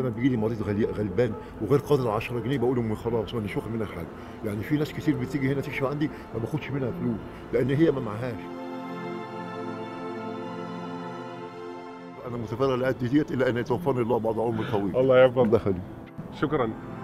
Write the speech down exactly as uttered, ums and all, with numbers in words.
انا لما بيجي لي مريض غلبان وغير قادر على عشرة جنيه بقول لهم خلاص ما نشوف منها حاجه، يعني في ناس كتير بتيجي هنا تكشف عندي ما باخدش منها فلوس لان هي ما معهاش. انا متفائل على قد ديت الا ان يتوفاني الله بعد عمر طويل. الله يرضى. الله يخليك. شكرا.